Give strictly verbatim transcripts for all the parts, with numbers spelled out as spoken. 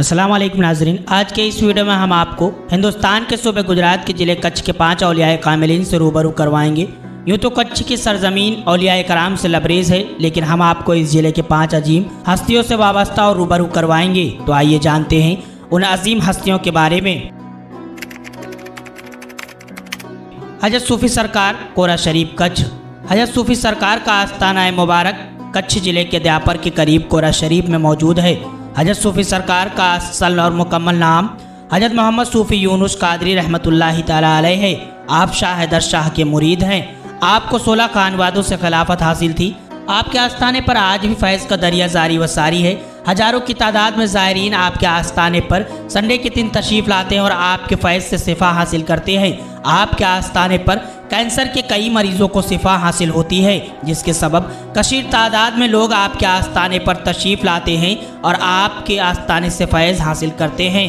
अस्सलाम वालेकुम नाजरीन, आज के इस वीडियो में हम आपको हिंदुस्तान के सूबे गुजरात के ज़िले कच्छ के पाँच औलियाए कामिलीन से रूबरू करवाएंगे। यूँ तो कच्छ की सरजमीन औलियाए कराम से लबरेज़ है, लेकिन हम आपको इस ज़िले के पाँच अजीम हस्तियों से वाबस्ता और रूबरू करवाएंगे। तो आइए जानते हैं उन अजीम हस्तियों के बारे में। हजरत सूफी सरकार कोरा शरीफ कच्छ। हजरत सूफी सरकार का आस्थाना मुबारक कच्छ ज़िले के दयापर के करीब कोरा शरीफ में मौजूद है। हजरत सूफी सरकार का असल और मुकम्मल नाम हजर मोहम्मद सूफी यूनुस कादरी रहमतुल्लाहि ताला अलैह है। आप शाह हैदर शाह के मुरीद हैं। आपको सोलह खानवादों से खिलाफत हासिल थी। आपके आस्थाने पर आज भी फैज़ का दरिया जारी व सारी है। हज़ारों की तादाद में ज़ायरीन आपके आस्थाने पर संडे के दिन तशरीफ़ लाते हैं और आपके फैज़ से शिफा हासिल करते हैं। आपके आस्थाने पर कैंसर के कई मरीजों को शिफा हासिल होती है, जिसके सबब कशीर तादाद में लोग आपके आस्थाने पर तशरीफ़ लाते हैं और आपके आस्थाने से फैज़ हासिल करते हैं।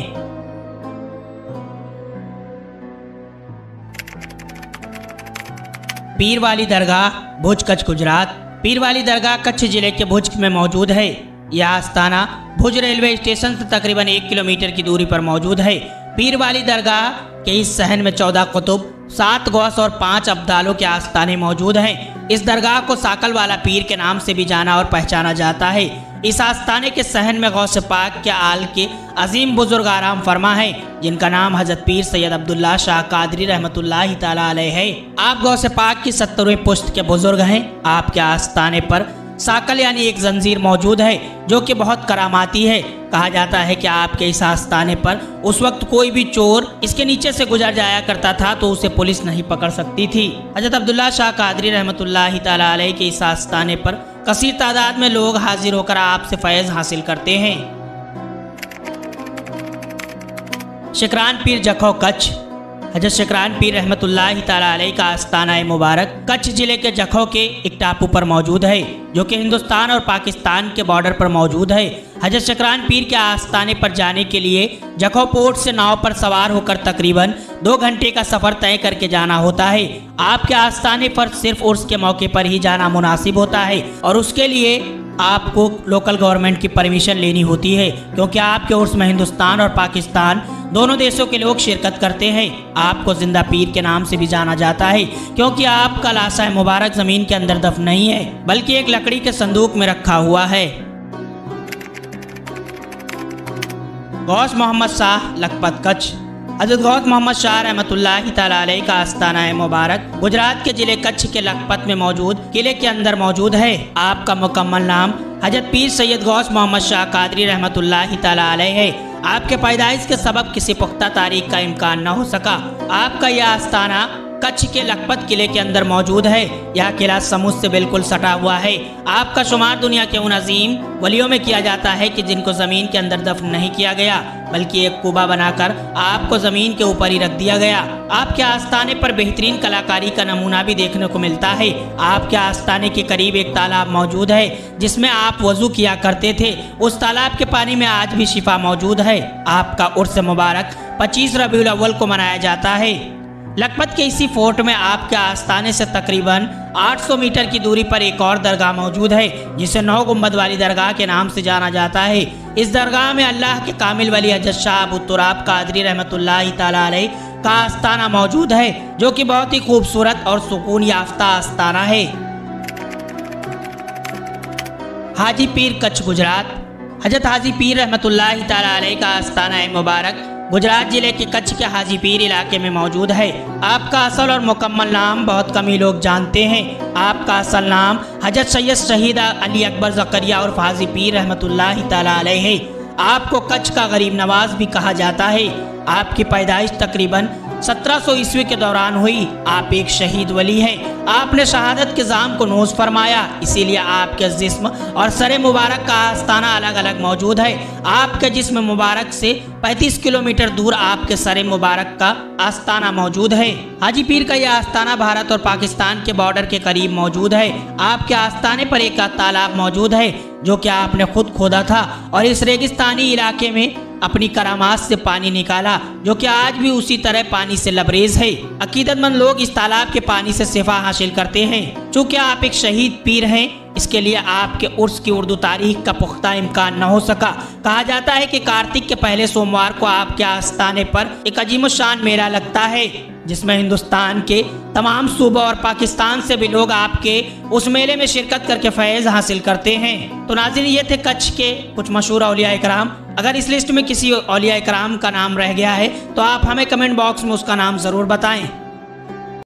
पीर वाली दरगाह भुज कच्छ गुजरात। पीर वाली दरगाह कच्छ जिले के भुज में मौजूद है। यह आस्थाना भुज रेलवे स्टेशन से तकरीबन एक किलोमीटर की दूरी पर मौजूद है। पीर वाली दरगाह के इस सहन में चौदह कुतुब, सात गौस और पाँच अब्दालों के आस्थाने मौजूद हैं। इस दरगाह को साकल वाला पीर के नाम से भी जाना और पहचाना जाता है। इस आस्थाने के सहन में गौस पाक के आल के अजीम बुजुर्ग आराम फरमा है, जिनका नाम हजरत पीर सैयद अब्दुल्ला शाह कादरी रहमतुल्लाहि ताला अलैह है। आप गौस पाक की सत्तरवीं पुश्त के बुजुर्ग हैं। आपके आस्थाने पर साकल यानी एक जंजीर मौजूद है, जो कि बहुत करामाती है। कहा जाता है कि आपके इस आस्थाने पर उस वक्त कोई भी चोर इसके नीचे से गुजर जाया करता था तो उसे पुलिस नहीं पकड़ सकती थी। हजरत अब्दुल्ला शाह कादरी रहमतुल्लाहि ताला अलैह के इस आस्थाने पर कसीर तादाद में लोग हाजिर होकर आपसे फैज़ हासिल करते हैं। शेकरान पीर जखो कच्छ। हजरत शेकरान पीर रहमतुल्लाहि ताला अलैह का आस्थाना मुबारक कच्छ ज़िले के जखो के एक टापू पर मौजूद है, जो कि हिंदुस्तान और पाकिस्तान के बॉर्डर पर मौजूद है। हजरत शेकरान पीर के आस्थाने पर जाने के लिए जखो पोर्ट से नाव पर सवार होकर तकरीबन दो घंटे का सफ़र तय करके जाना होता है। आपके आस्थाने पर सिर्फ उर्स के मौके पर ही जाना मुनासिब होता है और उसके लिए आपको लोकल गवर्नमेंट की परमिशन लेनी होती है, क्योंकि आपके उर्स में हिंदुस्तान और पाकिस्तान दोनों देशों के लोग शिरकत करते हैं। आपको जिंदा पीर के नाम से भी जाना जाता है, क्योंकि आपका लाशा मुबारक ज़मीन के अंदर दफन नहीं है, बल्कि एक लकड़ी के संदूक में रखा हुआ है। गौस मोहम्मद शाह लखपत कच्छ। हजरत गौस मोहम्मद शाह रहमतुल्लाहि ताला अलैह का आस्थाना मुबारक गुजरात के जिले कच्छ के लखपत में मौजूद किले के अंदर मौजूद है। आपका मुकम्मल नाम हजरत पीर सैयद गौस मोहम्मद शाह कादरी रहमतुल्लाहि ताला अलैह है। आपके पैदाइश के सबब किसी पुख्ता तारीख का इम्कान न हो सका। आपका यह आस्थाना कच्छ के लखपत किले के अंदर मौजूद है। यह किला समुद्र से बिल्कुल सटा हुआ है। आपका शुमार दुनिया के उन अजीम वलियों में किया जाता है कि जिनको ज़मीन के अंदर दफन नहीं किया गया, बल्कि एक कुबा बनाकर आपको ज़मीन के ऊपर ही रख दिया गया। आपके आस्थाने पर बेहतरीन कलाकारी का नमूना भी देखने को मिलता है। आपके आस्थाने के करीब एक तालाब मौजूद है, जिसमें आप वजू किया करते थे। उस तालाब के पानी में आज भी शिफा मौजूद है। आपका उर्स मुबारक पच्चीस रबीउल अव्वल को मनाया जाता है। लखपत के इसी फोर्ट में आपके आस्थाने से तकरीबन आठ सौ मीटर की दूरी पर एक और दरगाह मौजूद है, जिसे नौ गुम्बद वाली दरगाह के नाम से जाना जाता है। इस दरगाह में अल्लाह के कामिल वली अज़शा अबु तुराब कादरी रहमतुल्लाहि ताला अलैह का आस्थाना मौजूद है, जो कि बहुत ही खूबसूरत और सुकून याफ्ता आस्थाना है। हाजी पीर कच्छ गुजरात। हजरत हाजी पीर रहमतुल्लाहि ताला अलैह का आस्थाना मुबारक गुजरात जिले के कच्छ के हाजी पीर इलाके में मौजूद है। आपका असल और मुकम्मल नाम बहुत कम ही लोग जानते हैं। आपका असल नाम हजर सैयद शहीदा अली अकबर जकरिया और हाजी पीर रहमतुल्लाहि ताला अलैह है। आपको कच्छ का गरीब नवाज भी कहा जाता है। आपकी पैदाइश तकरीबन सत्रह सौ ईस्वी के दौरान हुई। आप एक शहीद वली हैं। आपने शहादत के जाम को नोज फरमाया, इसीलिए आपके जिस्म और सरे मुबारक का आस्थाना अलग अलग मौजूद है। आपके जिस्म मुबारक से पैंतीस किलोमीटर दूर आपके सरे मुबारक का आस्थाना मौजूद है। हाजी पीर का यह आस्थाना भारत और पाकिस्तान के बॉर्डर के करीब मौजूद है। आपके आस्थाने पर एक तालाब मौजूद है, जो कि आपने खुद खोदा था और इस रेगिस्तानी इलाके में अपनी करामात से पानी निकाला, जो कि आज भी उसी तरह पानी से लबरेज है। अकीदतमंद लोग इस तालाब के पानी से शिफा हासिल करते हैं। चूँकि आप एक शहीद पीर हैं, इसके लिए आपके उर्स की उर्दू तारीख का पुख्ता इम्कान न हो सका। कहा जाता है कि कार्तिक के पहले सोमवार को आपके आस्थाने पर एक अजीमुशान मेला लगता है जिसमें हिंदुस्तान के तमाम सूबों और पाकिस्तान से भी लोग आपके उस मेले में शिरकत करके फैज़ हासिल करते हैं। तो नाज़रीन, ये थे कच्छ के कुछ मशहूर औलिया इकराम। अगर इस लिस्ट में किसी औलिया इकराम का नाम रह गया है तो आप हमें कमेंट बॉक्स में उसका नाम ज़रूर बताएं।